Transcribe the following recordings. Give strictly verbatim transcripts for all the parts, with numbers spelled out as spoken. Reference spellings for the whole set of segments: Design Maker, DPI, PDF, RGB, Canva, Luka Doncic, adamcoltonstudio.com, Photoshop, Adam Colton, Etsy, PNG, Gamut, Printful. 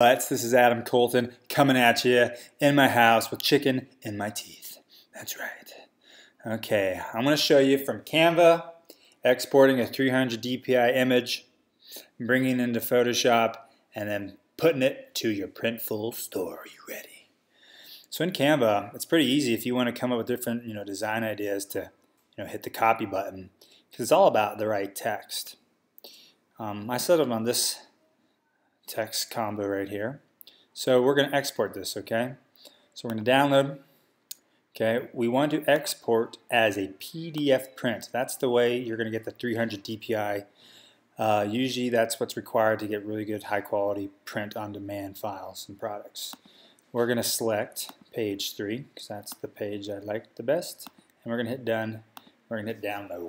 This is Adam Colton coming at you in my house with chicken in my teeth. That's right. Okay, I'm going to show you from Canva, exporting a three hundred D P I image, bringing it into Photoshop, and then putting it to your Printful store. Are you ready? So in Canva, it's pretty easy if you want to come up with different, you know, design ideas to, you know, hit the copy button, because it's all about the right text. Um, I settled on this text combo right here. So we're going to export this, okay? So we're going to download, okay? We want to export as a P D F print. That's the way you're going to get the three hundred D P I. Uh, usually that's what's required to get really good high quality print on demand files and products. We're going to select page three because that's the page I like the best. And we're going to hit done. We're going to hit download.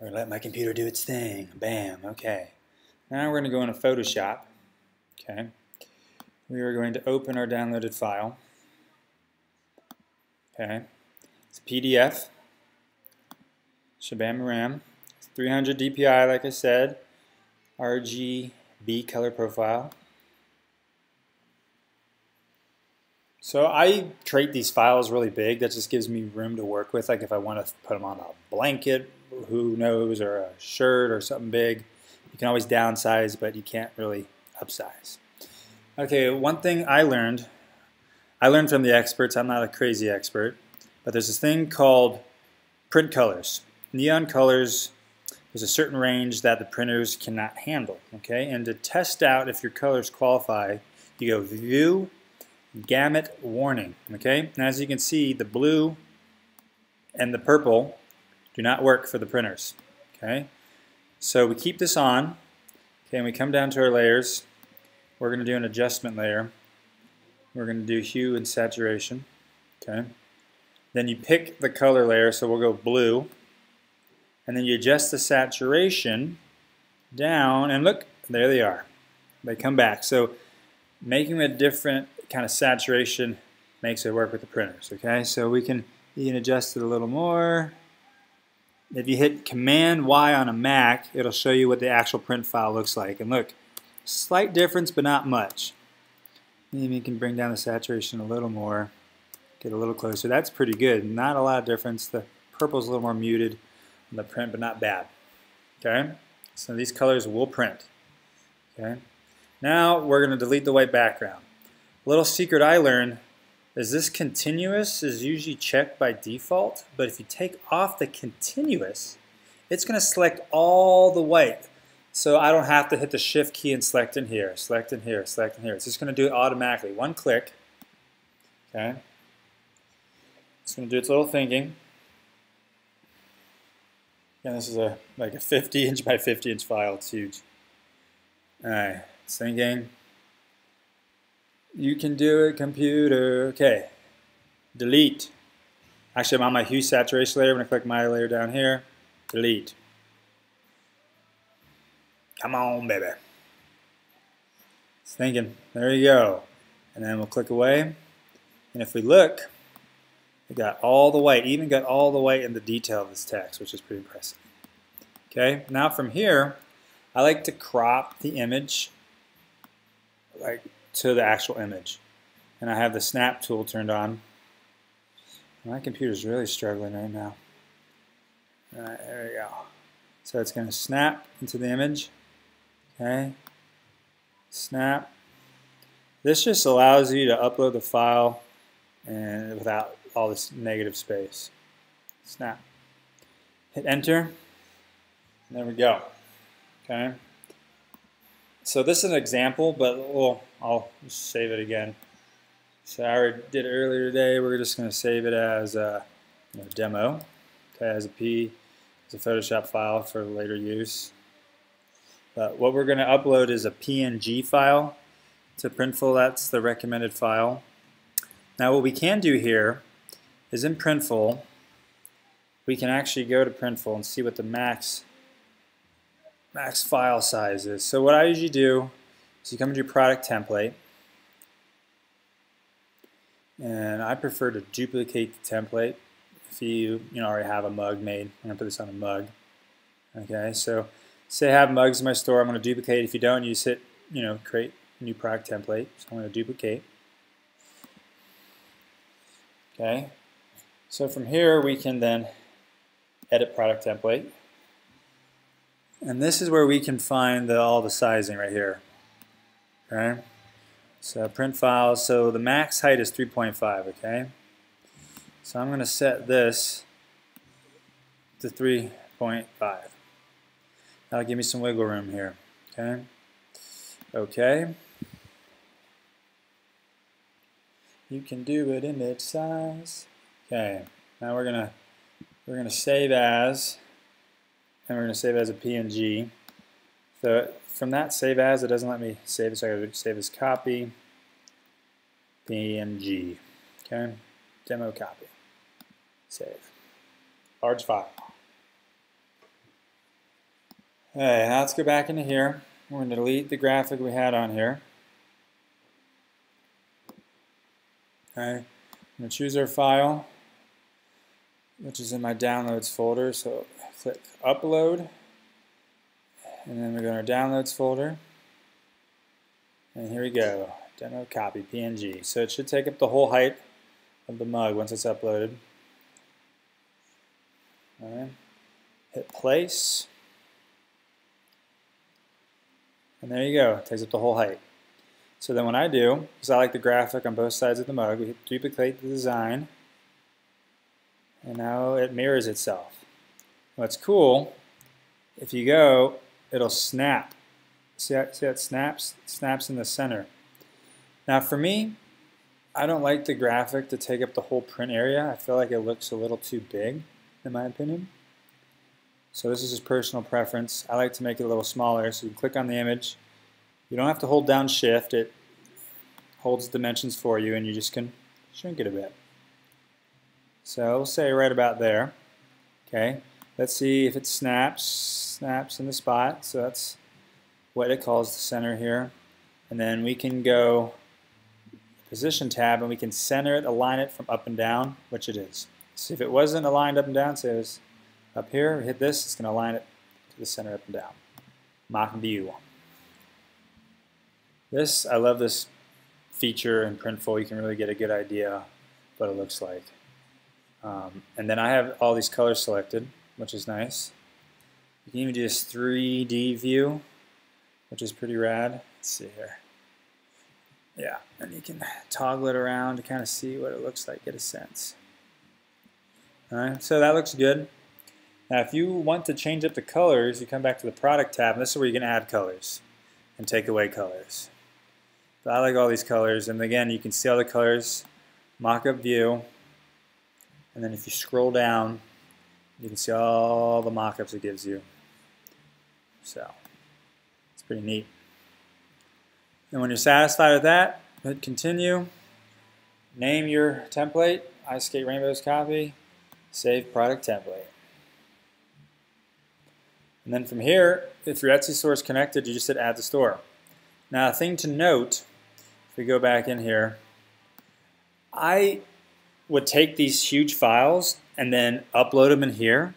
We're going to let my computer do its thing. Bam, okay. Now we're going to go into Photoshop. Okay, we are going to open our downloaded file. Okay, it's a P D F. Shabam Ram. It's three hundred D P I, like I said. R G B color profile. So I create these files really big. That just gives me room to work with. Like if I want to put them on a blanket, who knows, or a shirt or something big. You can always downsize, but you can't really upsize. Okay, one thing I learned, I learned from the experts, I'm not a crazy expert, but there's this thing called print colors. Neon colors, there's a certain range that the printers cannot handle, okay? And to test out if your colors qualify, you go View, Gamut, Warning, okay? And as you can see, the blue and the purple do not work for the printers, okay? So we keep this on, okay, and we come down to our layers. We're going to do an adjustment layer. We're going to do hue and saturation, okay? Then you pick the color layer, so we'll go blue. And then you adjust the saturation down, and look, there they are. They come back. So making a different kind of saturation makes it work with the printers, okay? So we can, you can adjust it a little more. If you hit Command Y on a Mac, it'll show you what the actual print file looks like. And look, slight difference, but not much. Maybe you can bring down the saturation a little more, get a little closer. That's pretty good. Not a lot of difference. The purple's a little more muted on the print, but not bad. Okay? So these colors will print. Okay? Now we're going to delete the white background. A little secret I learned is this continuous is usually checked by default, but if you take off the continuous, it's going to select all the white. So I don't have to hit the shift key and select in here, select in here, select in here. It's just going to do it automatically. One click. Okay. It's going to do its little thinking. And this is a like a fifty inch by fifty inch file. It's huge. All right. It's thinking. You can do it, computer. Okay. Delete. Actually, I'm on my hue saturation layer. I'm going to click my layer down here. Delete. Come on, baby. It's thinking. There you go. And then we'll click away. And if we look, we got all the white. Even got all the white in the detail of this text, which is pretty impressive. Okay. Now from here, I like to crop the image like to the actual image. And I have the snap tool turned on. My computer's really struggling right now. All right, there we go. So it's going to snap into the image. Okay. Snap. This just allows you to upload the file and without all this negative space. Snap. Hit enter. And there we go. Okay. So this is an example, but we'll, I'll save it again. So I already did it earlier today. We're just going to save it as a you know, demo, okay, as a P, as a Photoshop file for later use. But what we're going to upload is a P N G file to Printful. That's the recommended file. Now what we can do here is in Printful, we can actually go to Printful and see what the max max file size is. So what I usually do is you come to your product template, and I prefer to duplicate the template if you you know already have a mug made. I'm gonna put this on a mug. Okay, so say I have mugs in my store, I'm gonna duplicate. If you don't, you just hit you know, create a new product template. So I'm going to duplicate. Okay. So from here we can then edit product template. And this is where we can find the, all the sizing right here. Okay. So print files. So the max height is three point five. Okay. So I'm going to set this to three point five. That'll give me some wiggle room here. Okay. Okay. You can do it image size. Okay. Now we're gonna we're gonna save as, and we're gonna save as a P N G. So from that save as, it doesn't let me save it, so I gotta save as copy P N G. Okay. Demo copy. Save. Large file. Okay, now let's go back into here. We're going to delete the graphic we had on here. Okay, I'm going to choose our file, which is in my downloads folder. So click upload, and then we go to our downloads folder. And here we go. Demo copy P N G. So it should take up the whole height of the mug once it's uploaded. All right. Hit place. And there you go, it takes up the whole height. So then when I do, because I like the graphic on both sides of the mug, we hit duplicate the design, and now it mirrors itself. What's cool, if you go, it'll snap. See how, see how it snaps? It snaps in the center. Now for me, I don't like the graphic to take up the whole print area. I feel like it looks a little too big, in my opinion. So this is just personal preference. I like to make it a little smaller, so you click on the image. You don't have to hold down shift. It holds dimensions for you, and you just can shrink it a bit. So we'll say right about there. Okay. Let's see if it snaps. Snaps in the spot. So that's what it calls the center here. And then we can go position tab, and we can center it, align it from up and down, which it is. So if it wasn't aligned up and down, say it was up here, we hit this, it's going to align it to the center up and down. Mock view. This, I love this feature in Printful. You can really get a good idea of what it looks like. Um, and then I have all these colors selected, which is nice. You can even do this three D view, which is pretty rad. Let's see here. Yeah, and you can toggle it around to kind of see what it looks like, get a sense. All right, so that looks good. Now if you want to change up the colors, you come back to the product tab, and this is where you can add colors and take away colors. But I like all these colors, and again, you can see all the colors, mock-up view, and then if you scroll down, you can see all the mock-ups it gives you. So, it's pretty neat. And when you're satisfied with that, hit continue, name your template, Ice Skate Rainbows copy, save product template. And then from here, if your Etsy store is connected, you just hit add to store. Now a thing to note, if we go back in here, I would take these huge files and then upload them in here,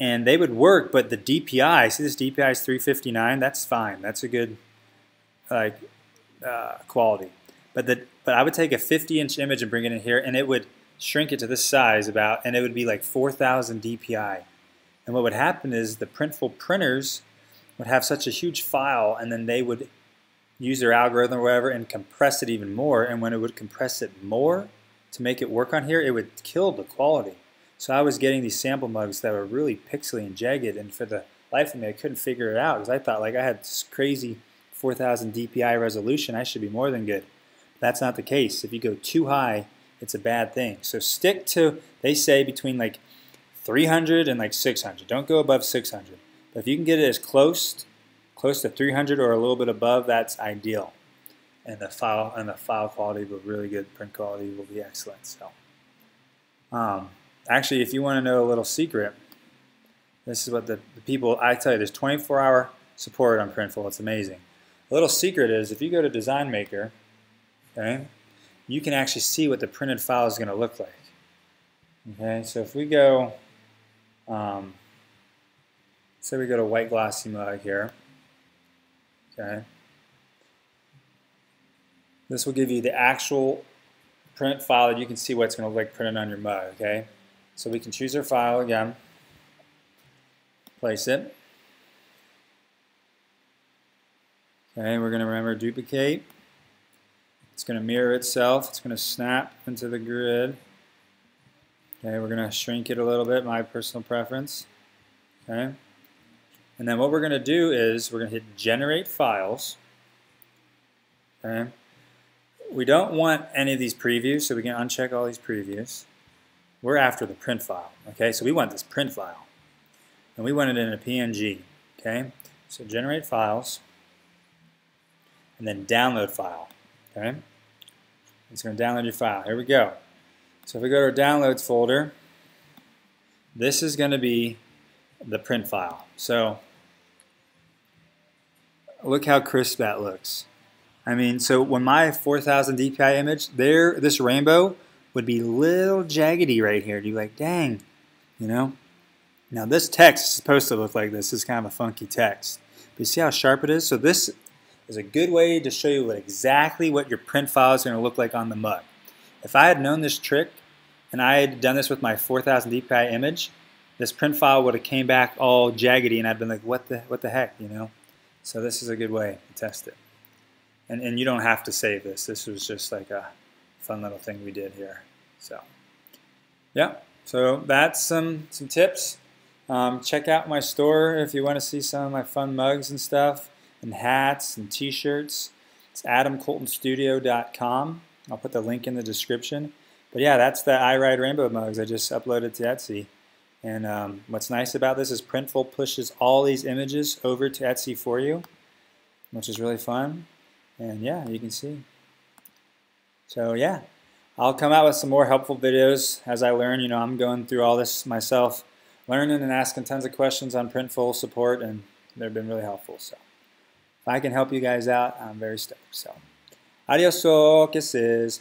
and they would work, but the D P I, see this D P I is three fifty-nine, that's fine, that's a good like uh, quality. But, the, but I would take a fifty inch image and bring it in here, and it would shrink it to this size about, and it would be like four thousand D P I. And what would happen is the Printful printers would have such a huge file, and then they would use their algorithm or whatever and compress it even more. And when it would compress it more to make it work on here, it would kill the quality. So I was getting these sample mugs that were really pixely and jagged, and for the life of me, I couldn't figure it out because I thought like I had this crazy four thousand D P I resolution. I should be more than good. That's not the case. If you go too high, it's a bad thing. So stick to, they say, between like three hundred and like six hundred. Don't go above six hundred. But if you can get it as close, close to three hundred or a little bit above, that's ideal. And the file and the file quality will be really good. Print quality will be excellent. So, um, actually, if you want to know a little secret, this is what the, the people I tell you. There's twenty-four hour support on Printful. It's amazing. A little secret is if you go to Design Maker, okay, you can actually see what the printed file is going to look like. Okay, so if we go. Um, say we go to white glossy mug here, okay, This will give you the actual print file that you can see what's going to look like printed on your mug, okay? So we can choose our file again, place it. Okay, we're going to remember duplicate. It's going to mirror itself. It's going to snap into the grid. Okay, we're going to shrink it a little bit, my personal preference. Okay, and then what we're going to do is we're going to hit generate files. Okay, we don't want any of these previews, so we can uncheck all these previews. We're after the print file. Okay, so we want this print file, and we want it in a P N G. Okay, so generate files, and then download file. Okay, it's going to download your file. Here we go. So if we go to our downloads folder, this is going to be the print file. So look how crisp that looks. I mean, so when my four thousand D P I image there, this rainbow would be little jaggedy right here. You'd be like, dang, you know. Now this text is supposed to look like this. It's kind of a funky text. But you see how sharp it is? So this is a good way to show you what exactly what your print file is going to look like on the mug. If I had known this trick and I had done this with my four thousand D P I image, this print file would have came back all jaggedy and I'd been like, what the, what the heck, you know? So this is a good way to test it. And, and you don't have to save this. This was just like a fun little thing we did here. So, yeah, so that's some, some tips. Um, check out my store if you want to see some of my fun mugs and stuff, and hats and t-shirts. It's adam colton studio dot com. I'll put the link in the description. But yeah, that's the I Ride Rainbow mugs I just uploaded to Etsy. And um, what's nice about this is Printful pushes all these images over to Etsy for you, which is really fun. And yeah, you can see. So yeah, I'll come out with some more helpful videos as I learn. You know, I'm going through all this myself, learning and asking tons of questions on Printful support, and they've been really helpful. So if I can help you guys out, I'm very stoked. So. Adiós, que seas.